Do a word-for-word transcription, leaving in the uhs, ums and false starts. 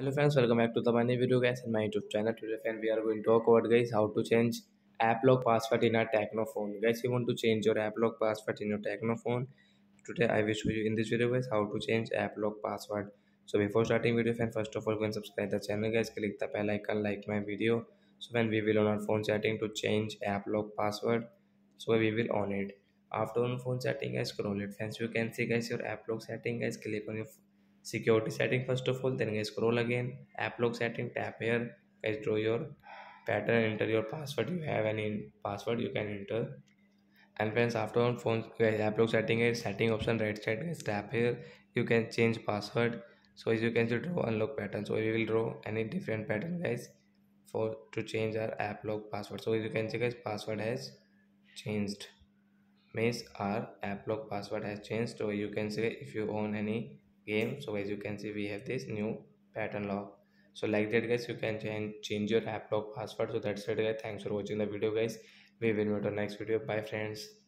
Hello friends, welcome back to the my new video guys and my YouTube channel. Today friends, we are going to talk about guys how to change AppLock password in a Tecno phone. Guys, you want to change your AppLock password in your Tecno phone. Today I will show you in this video guys how to change AppLock password. So before starting video friends, first of all go and subscribe the channel guys. Click the bell icon, like my video. So when we will on our phone setting to change AppLock password. So we will on it. After on phone setting guys, scroll it friends. You can see guys your AppLock setting guys. Click on your security setting first of all, then guys scroll again, AppLock setting, tap here guys, draw your pattern, enter your password you have, and in password you can enter. And friends, after on phone guys, AppLock setting is setting option right side guys, tap here, you can change password. So as you can see, draw unlock pattern, so we will draw any different pattern guys for to change our AppLock password. So as you can see guys, password has changed, means our AppLock password has changed. So you can see if you own any game, so as you can see we have this new pattern lock. So like that guys, you can change change your AppLock password. So that's it guys, thanks for watching the video guys, we will meet on next video. Bye friends.